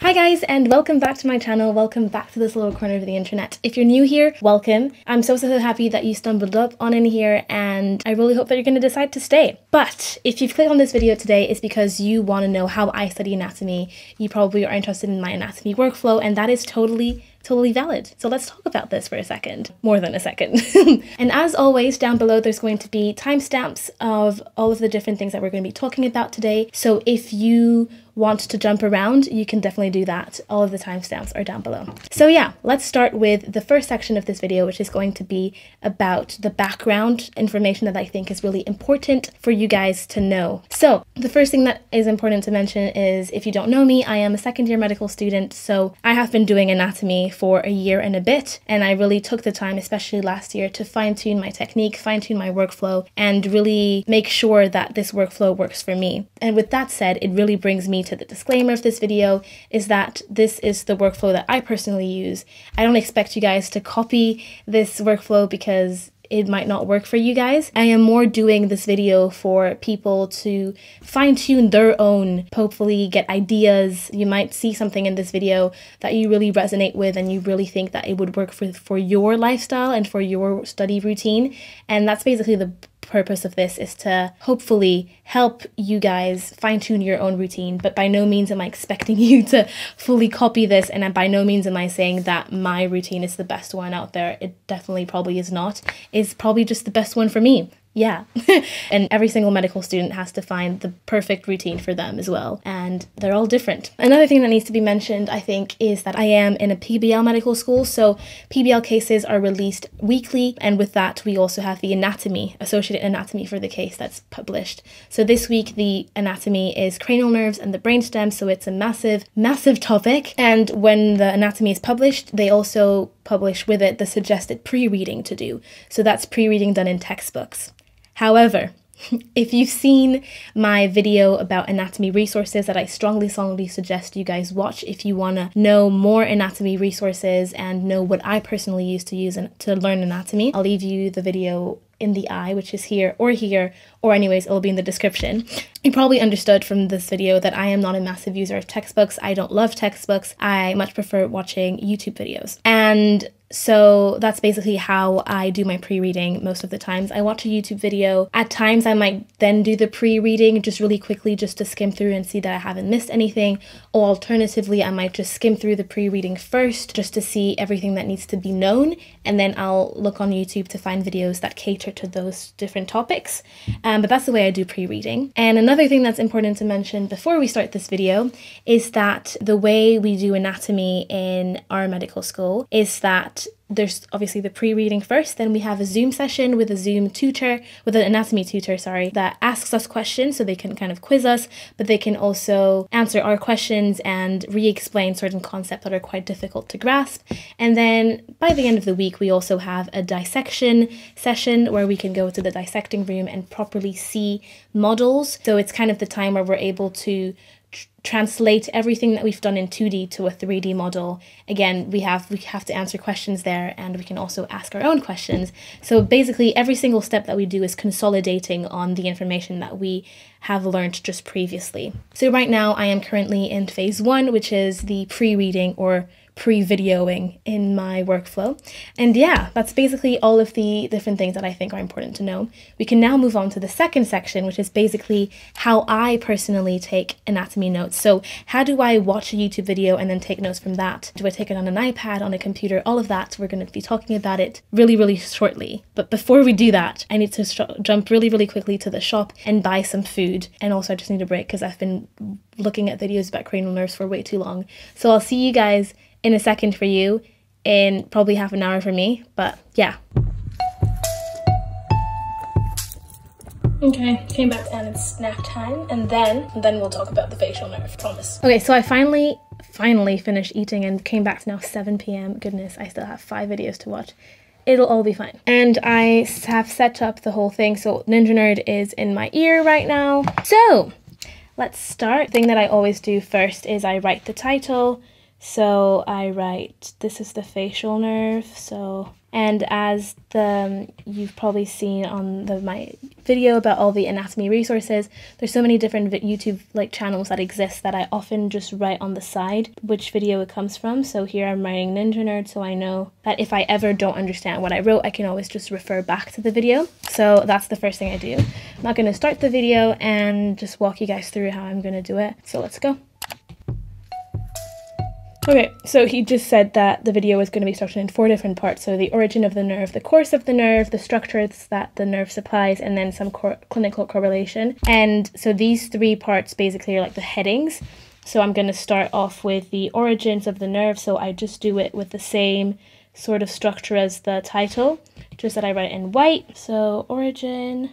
Hi guys, and welcome back to my channel. Welcome back to this little corner of the internet. If you're new here, welcome. I'm so happy that you stumbled up on in here, and I really hope that you're going to decide to stay. But if you've clicked on this video today, it's because you want to know how I study anatomy. You probably are interested in my anatomy workflow, and that is totally valid. So let's talk about this for a second. More than a second. And as always, down below there's going to be timestamps of all of the different things that we're going to be talking about today. So if you want to jump around, you can definitely do that. All of the timestamps are down below. So yeah, let's start with the first section of this video, which is going to be about the background information that I think is really important for you guys to know. So the first thing that is important to mention is, if you don't know me, I am a second year medical student. So I have been doing anatomy for a year and a bit, and I really took the time, especially last year, to fine-tune my technique, fine-tune my workflow, and really make sure that this workflow works for me. And with that said, it really brings me to the disclaimer of this video, is that this is the workflow that I personally use. I don't expect you guys to copy this workflow because it might not work for you guys. I am more doing this video for people to fine-tune their own, hopefully get ideas. You might see something in this video that you really resonate with and you really think that it would work for your lifestyle and for your study routine. And that's basically the purpose of this, is to hopefully help you guys fine-tune your own routine. But by no means am I expecting you to fully copy this, and by no means am I saying that my routine is the best one out there. It definitely probably is not. It's probably just the best one for me. Yeah. And every single medical student has to find the perfect routine for them as well. And they're all different. Another thing that needs to be mentioned, I think, is that I am in a PBL medical school. So PBL cases are released weekly. And with that, we also have the anatomy, associated anatomy for the case that's published. So this week, the anatomy is cranial nerves and the brainstem. So it's a massive, massive topic. And when the anatomy is published, they also publish with it the suggested pre-reading to do. So that's pre-reading done in textbooks. However, if you've seen my video about anatomy resources that I strongly suggest you guys watch if you want to know more anatomy resources and know what I personally use to learn anatomy, I'll leave you the video in the eye, which is here, or anyways, it'll be in the description. You probably understood from this video that I am not a massive user of textbooks. I don't love textbooks. I much prefer watching YouTube videos. And so that's basically how I do my pre-reading most of the times. I watch a YouTube video. At times I might then do the pre-reading just really quickly just to skim through and see that I haven't missed anything. Or alternatively, I might just skim through the pre-reading first just to see everything that needs to be known. And then I'll look on YouTube to find videos that cater to those different topics. But that's the way I do pre-reading. And another thing that's important to mention before we start this video is that the way we do anatomy in our medical school is that there's obviously the pre-reading first, then we have a Zoom session with a Zoom tutor, with an anatomy tutor, sorry, that asks us questions, so they can kind of quiz us, but they can also answer our questions and re-explain certain concepts that are quite difficult to grasp. And then by the end of the week, we also have a dissection session where we can go to the dissecting room and properly see models. So it's kind of the time where we're able to translate everything that we've done in 2D to a 3D model. Again, we have to answer questions there, and we can also ask our own questions. So basically every single step that we do is consolidating on the information that we have learned just previously. So right now I am currently in phase one, which is the pre-reading or pre-videoing in my workflow. And yeah, that's basically all of the different things that I think are important to know. We can now move on to the second section, which is basically how I personally take anatomy notes. So how do I watch a YouTube video and then take notes from that? Do I take it on an iPad, on a computer, all of that? We're going to be talking about it really shortly. But before we do that, I need to jump really quickly to the shop and buy some food. And also I just need a break because I've been looking at videos about cranial nerves for way too long. So I'll see you guys in a second for you, in probably half an hour for me, but yeah. Okay, came back and it's nap time, and then we'll talk about the facial nerve, promise. Okay, so I finally finished eating and came back. It's now 7 p.m. Goodness, I still have 5 videos to watch. It'll all be fine. And I have set up the whole thing, so Ninja Nerd is in my ear right now. So, let's start. The thing that I always do first is I write the title. So I write, this is the facial nerve, so And as you've probably seen on my video about all the anatomy resources, there's so many different YouTube channels that exist that I often just write on the side which video it comes from. So here I'm writing Ninja Nerd, so I know that if I ever don't understand what I wrote, I can always just refer back to the video. So that's the first thing I do. I'm not going to start the video and just walk you guys through how I'm going to do it. So let's go. Okay, so he just said that the video was going to be structured in four different parts. So the origin of the nerve, the course of the nerve, the structures that the nerve supplies, and then some clinical correlation. And so these three parts basically are like the headings. So I'm going to start off with the origins of the nerve. So I just do it with the same sort of structure as the title, just that I write it in white. So origin,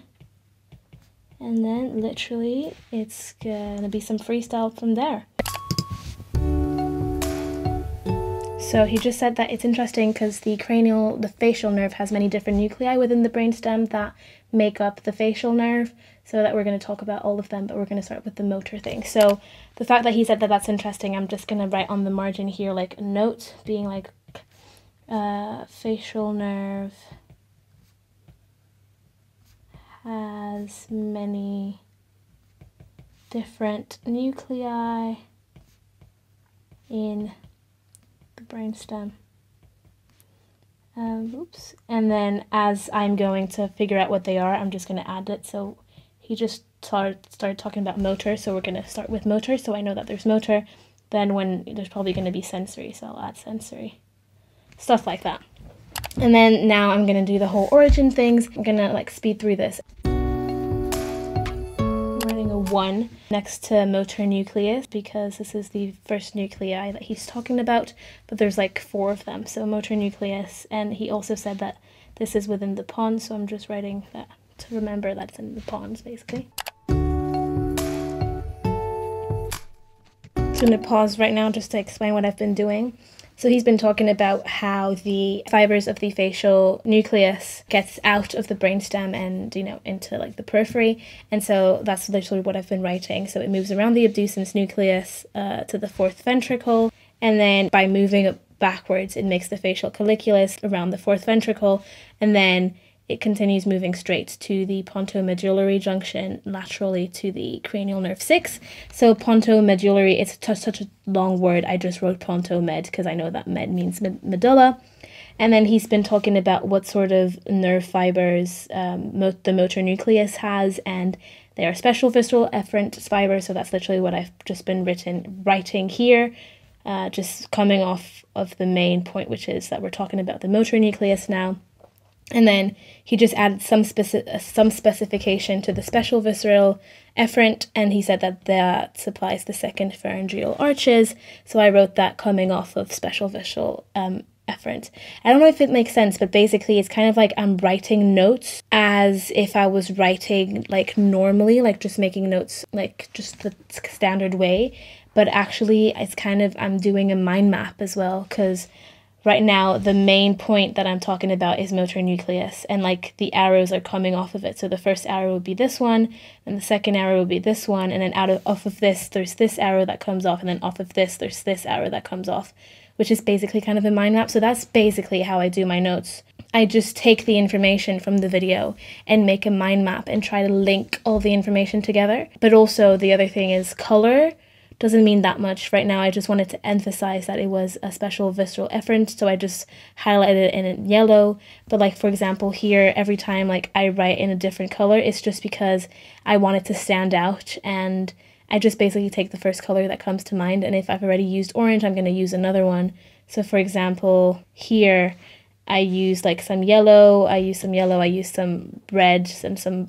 and then literally it's going to be some freestyle from there. So he just said that it's interesting because the facial nerve has many different nuclei within the brainstem that make up the facial nerve, so that we're going to talk about all of them, but we're going to start with the motor thing. So the fact that he said that that's interesting, I'm just going to write on the margin here like a note being like facial nerve has many different nuclei in the brainstem. Oops. And then as I'm going to figure out what they are, I'm just going to add it. So he just started talking about motor, so we're going to start with motor. So I know that there's motor. Then there's probably going to be sensory, so I'll add sensory. Stuff like that. And then now I'm going to do the whole origin things. I'm going to speed through this. One next to motor nucleus, because this is the first nuclei that he's talking about, but there's four of them, so motor nucleus. And he also said that this is within the pons, so I'm just writing that to remember that it's in the pons basically. I'm going to pause right now just to explain what I've been doing. So he's been talking about how the fibers of the facial nucleus gets out of the brainstem and, into the periphery. And so that's literally what I've been writing. So it moves around the abducens nucleus to the fourth ventricle. And then by moving it backwards, it makes the facial colliculus around the fourth ventricle. And then it continues moving straight to the pontomedullary junction laterally to the cranial nerve 6. So pontomedullary, it's such a long word. I just wrote pontomed because I know that med means medulla. And then he's been talking about what sort of nerve fibers the motor nucleus has, and they are special visceral efferent fibers. So that's literally what I've just been writing here. Just coming off of the main point, which is that we're talking about the motor nucleus now. And then he just added some specification to the special visceral efferent, and he said that that supplies the second pharyngeal arches. So I wrote that coming off of special visceral efferent. I don't know if it makes sense, but basically it's kind of like I'm writing notes as if I was writing normally, just making notes just the standard way. But actually it's kind of I'm doing a mind map as well, because right now, the main point that I'm talking about is motor nucleus, and the arrows are coming off of it. So the first arrow would be this one, and the second arrow would be this one, and then off of this, there's this arrow that comes off, and then off of this, there's this arrow that comes off, which is basically kind of a mind map. So that's basically how I do my notes. I just take the information from the video and make a mind map and try to link all the information together. But also the other thing is color doesn't mean that much right now. I just wanted to emphasize that it was a special visceral efferent, so I just highlighted it in yellow. But for example here, every time I write in a different color, it's just because I want it to stand out, and I just basically take the first color that comes to mind, and if I've already used orange, I'm going to use another one. So for example here, I used some yellow, I used some red, some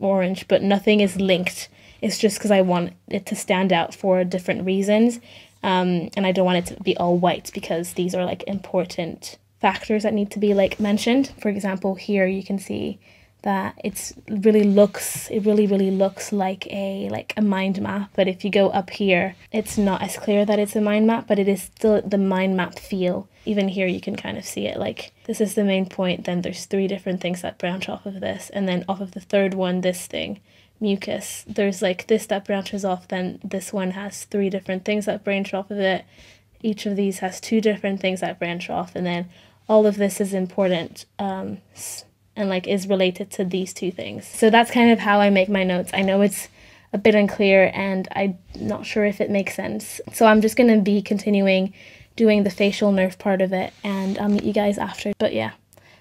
orange, but nothing is linked. It's just because I want it to stand out for different reasons, and I don't want it to be all white, because these are important factors that need to be mentioned. For example, here you can see that it really looks like a mind map, but if you go up here, it's not as clear that it's a mind map, but it is still the mind map feel. Even here you can kind of see it, this is the main point, then there's three different things that branch off of this, and then off of the third one, this thing, mucus, there's this that branches off, then this one has three different things that branch off of it, each of these has two different things that branch off, and then all of this is important and like is related to these two things. So that's kind of how I make my notes. I know it's a bit unclear and I'm not sure if it makes sense. So I'm just going to be continuing doing the facial nerve part of it, and I'll meet you guys after. But yeah,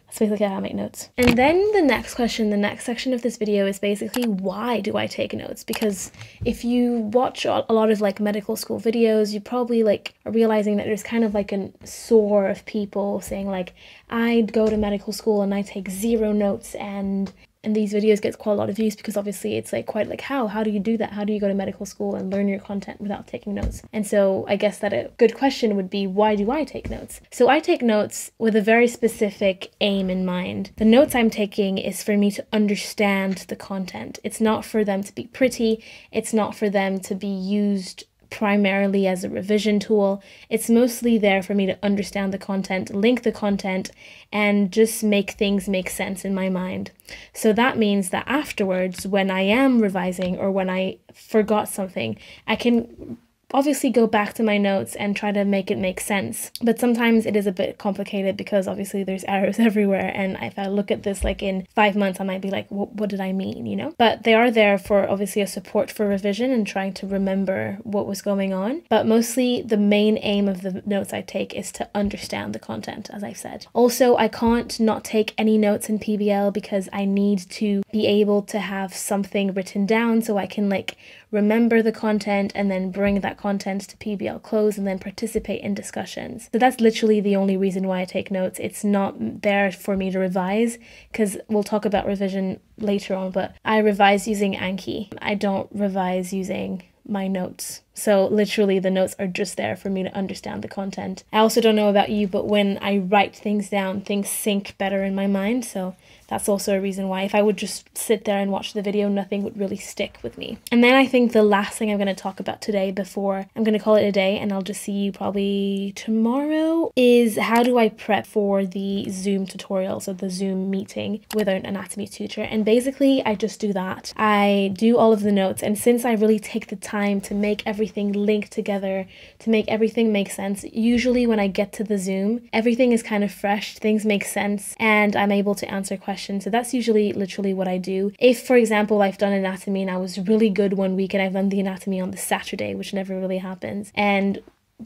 that's basically how I make notes. And then the next question, the next section of this video is basically why do I take notes? Because if you watch a lot of like medical school videos, you probably like are realizing that there's kind of like an sore of people saying like, I go to medical school and I take zero notes, and these videos get quite a lot of views because obviously it's like quite like how do you do that? How do you go to medical school and learn your content without taking notes? And so I guess that a good question would be, why do I take notes? So I take notes with a very specific aim in mind. The notes I'm taking is for me to understand the content. It's not for them to be pretty. It's not for them to be used primarily as a revision tool. It's mostly there for me to understand the content, link the content, and just make things make sense in my mind. So that means that afterwards, when I am revising or when I forgot something, I can obviously go back to my notes and try to make it make sense. But sometimes it is a bit complicated because obviously there's errors everywhere, and if I look at this like in 5 months, I might be like, what did I mean, you know? But they are there for obviously a support for revision and trying to remember what was going on. But mostly the main aim of the notes I take is to understand the content, as I've said. Also, I can't not take any notes in PBL because I need to be able to have something written down so I can like remember the content and then bring that content to PBL close and then participate in discussions. So that's literally the only reason why I take notes. It's not there for me to revise, because we'll talk about revision later on, but I revise using Anki. I don't revise using my notes. So literally the notes are just there for me to understand the content. I also don't know about you, but when I write things down, things sink better in my mind. So that's also a reason why. If I would just sit there and watch the video, nothing would really stick with me. And then I think the last thing I'm going to talk about today before I'm going to call it a day, and I'll just see you probably tomorrow, is how do I prep for the Zoom tutorial, so the Zoom meeting with an anatomy tutor. And basically I just do that. I do all of the notes, and since I really take the time to make everything linked together, to make everything make sense, usually when I get to the Zoom, everything is kind of fresh, things make sense, and I'm able to answer questions. So that's usually literally what I do. If, for example, I've done anatomy and I was really good one week and I've done the anatomy on the Saturday, which never really happens, and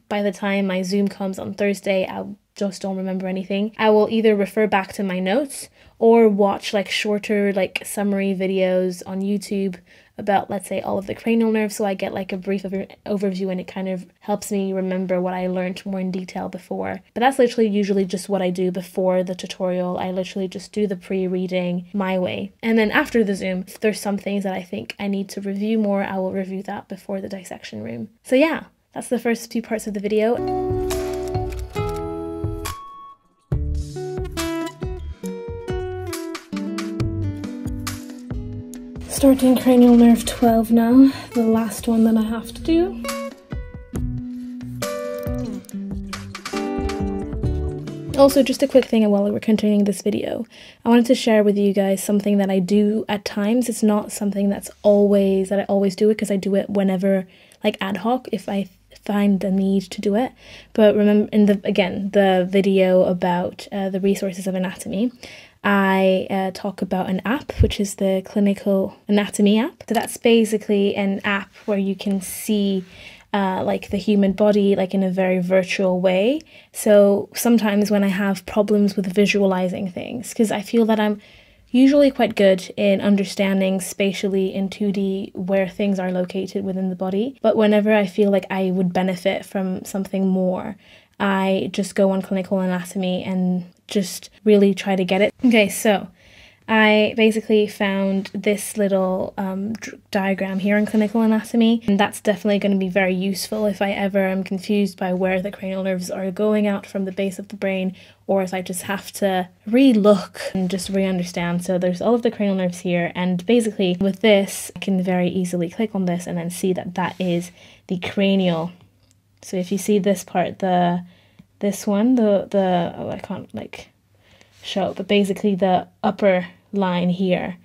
by the time my Zoom comes on Thursday, I just don't remember anything, I will either refer back to my notes or watch like shorter like summary videos on YouTube about, let's say, all of the cranial nerves, so I get like a brief overview and it kind of helps me remember what I learned more in detail before. But that's literally usually just what I do before the tutorial. I literally just do the pre-reading my way. And then after the Zoom, if there's some things that I think I need to review more, I will review that before the dissection room. So yeah, that's the first two parts of the video. Starting cranial nerve 12 now, the last one that I have to do. Also, just a quick thing while we're continuing this video, I wanted to share with you guys something that I do at times. It's not something that's always, that I always do it, because I do it whenever, like ad hoc, if I find the need to do it. But remember, in the, again, the video about the resources of anatomy, I talk about an app, which is the Clinical Anatomy app. So that's basically an app where you can see like the human body like in a very virtual way. So sometimes when I have problems with visualizing things, because I feel that I'm usually quite good in understanding spatially in 2D where things are located within the body, but whenever I feel like I would benefit from something more, I just go on Clinical Anatomy and just really try to get it. Okay, so I basically found this little diagram here in Clinical Anatomy, and that's definitely going to be very useful if I ever am confused by where the cranial nerves are going out from the base of the brain, or if I just have to re-look and just re-understand. So there's all of the cranial nerves here, and basically with this, I can very easily click on this and then see that that is the cranial. So if you see this part, this one, oh, I can't like show, but basically the upper line here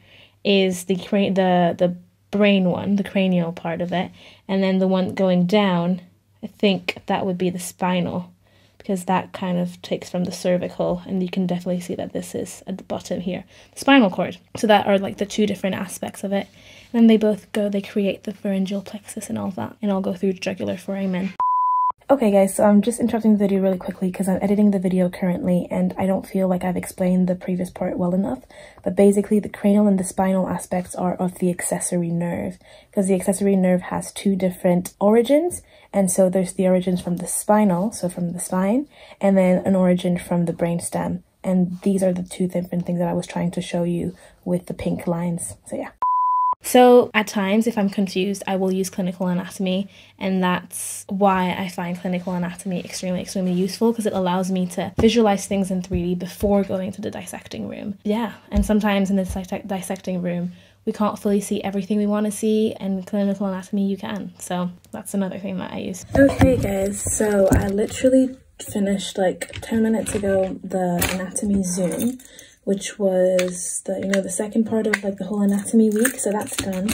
is the brain one, the cranial part of it, and then the one going down, I think that would be the spinal, because that kind of takes from the cervical, and you can definitely see that this is at the bottom here, the spinal cord. So that are like the two different aspects of it. And then they both go, they create the pharyngeal plexus and all that, and all go through jugular foramen. Okay guys, so I'm just interrupting the video really quickly because I'm editing the video currently and I don't feel like I've explained the previous part well enough. But basically the cranial and the spinal aspects are of the accessory nerve, because the accessory nerve has two different origins. And so there's the origins from the spinal, so from the spine, and then an origin from the brainstem. And these are the two different things that I was trying to show you with the pink lines. So yeah. So at times, if I'm confused, I will use Clinical Anatomy, and that's why I find Clinical Anatomy extremely useful, because it allows me to visualize things in 3D before going to the dissecting room. Yeah, and sometimes in the dissecting room, we can't fully see everything we want to see, and Clinical Anatomy you can. So that's another thing that I use. Okay guys, so I literally finished like 10 minutes ago the anatomy Zoom, which was the, you know, the second part of like the whole anatomy week, so that's done.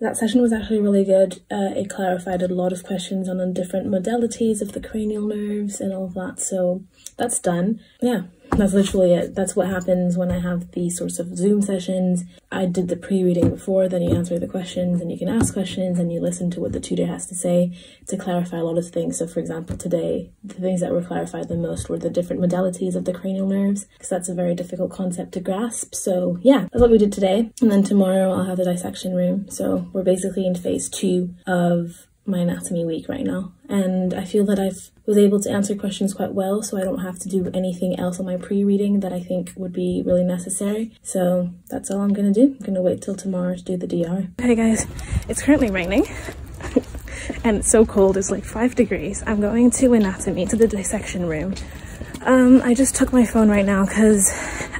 That session was actually really good. It clarified a lot of questions on the different modalities of the cranial nerves and all of that, so that's done. Yeah, that's literally it. That's what happens when I have these sorts of Zoom sessions. I did the pre-reading before, then you answer the questions and you can ask questions and you listen to what the tutor has to say to clarify a lot of things. So for example, today, the things that were clarified the most were the different modalities of the cranial nerves, because that's a very difficult concept to grasp. So yeah, that's what we did today. And then tomorrow I'll have the dissection room. So we're basically in phase 2 of my anatomy week right now, and I feel that I was able to answer questions quite well, so I don't have to do anything else on my pre-reading that I think would be really necessary. So that's all I'm gonna do. I'm gonna wait till tomorrow to do the DR. Hey guys, it's currently raining and it's so cold, it's like 5 degrees. I'm going to anatomy, to the dissection room. I just took my phone right now because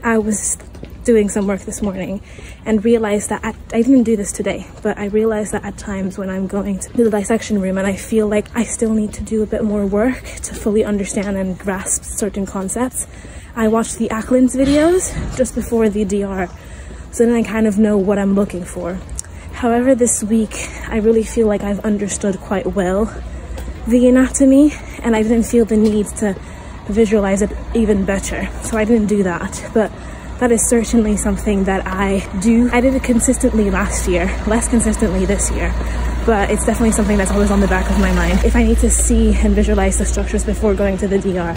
I was doing some work this morning and realized that I didn't do this today, but I realized that at times when I'm going to the dissection room and I feel like I still need to do a bit more work to fully understand and grasp certain concepts, I watch the Acland's videos just before the DR, so then I kind of know what I'm looking for. However, this week I really feel like I've understood quite well the anatomy and I didn't feel the need to visualize it even better, so I didn't do that. But that is certainly something that I do. I did it consistently last year, less consistently this year, but it's definitely something that's always on the back of my mind. If I need to see and visualize the structures before going to the DR,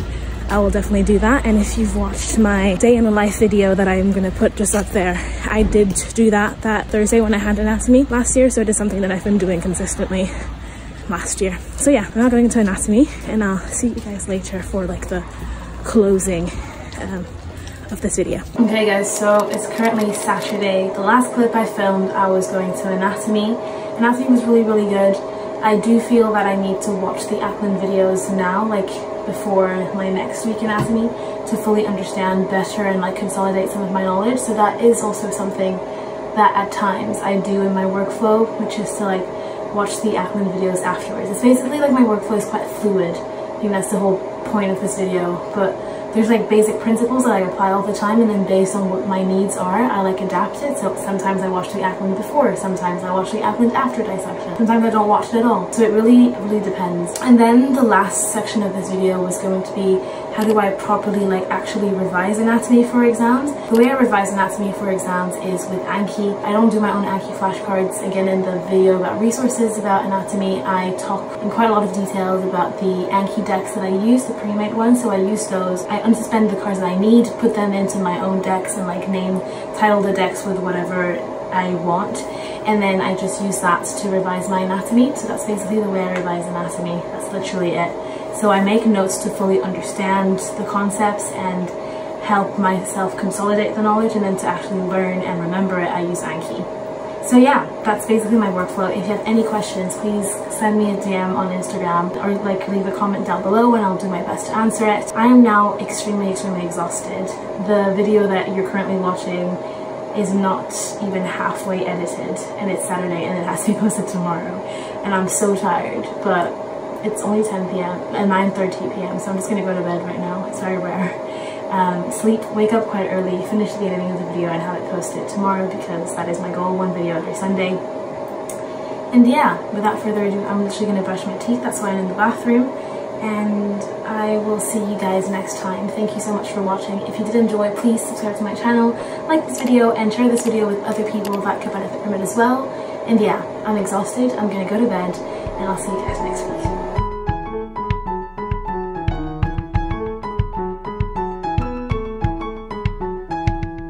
I will definitely do that. And if you've watched my day in the life video that I'm gonna put just up there, I did do that Thursday when I had anatomy last year, so it is something that I've been doing consistently last year. So yeah, I'm now going into anatomy, and I'll see you guys later for like the closing of this video. Okay guys, so it's currently Saturday. The last clip I filmed, I was going to anatomy. Anatomy was really good. I do feel that I need to watch the Ackland videos now, like before my next week in anatomy, to fully understand better and like consolidate some of my knowledge. So that is also something that at times I do in my workflow, which is to like watch the Ackland videos afterwards. It's basically like my workflow is quite fluid. I think that's the whole point of this video, but there's like basic principles that I apply all the time, and then based on what my needs are, I like adapt it. So sometimes I watch the Ackland before, sometimes I watch the Ackland after dissection, sometimes I don't watch it at all. So it really depends. And then the last section of this video was going to be, how do I properly like actually revise anatomy for exams? The way I revise anatomy for exams is with Anki. I don't do my own Anki flashcards. Again, in the video about resources about anatomy, I talk in quite a lot of details about the Anki decks that I use, the pre-made ones. So I use those. I unsuspend the cards that I need, put them into my own decks, and like title the decks with whatever I want, and then I just use that to revise my anatomy. So that's basically the way I revise anatomy. That's literally it. So I make notes to fully understand the concepts and help myself consolidate the knowledge, and then to actually learn and remember it, I use Anki. So yeah, that's basically my workflow. If you have any questions, please send me a DM on Instagram, or like leave a comment down below and I'll do my best to answer it. I am now extremely exhausted. The video that you're currently watching is not even halfway edited, and it's Saturday and it has to be posted tomorrow. And I'm so tired, but it's only 10 p.m. and 9:30 p.m. so I'm just gonna go to bed right now. It's very rare. Sleep, wake up quite early, finish the editing of the video and have it posted tomorrow, because that is my goal, one video every Sunday. And yeah, without further ado, I'm literally going to brush my teeth. That's why I'm in the bathroom, and I will see you guys next time. Thank you so much for watching. If you did enjoy, please subscribe to my channel, like this video, and share this video with other people that could benefit from it as well. And yeah, I'm exhausted, I'm gonna go to bed, and I'll see you guys next week.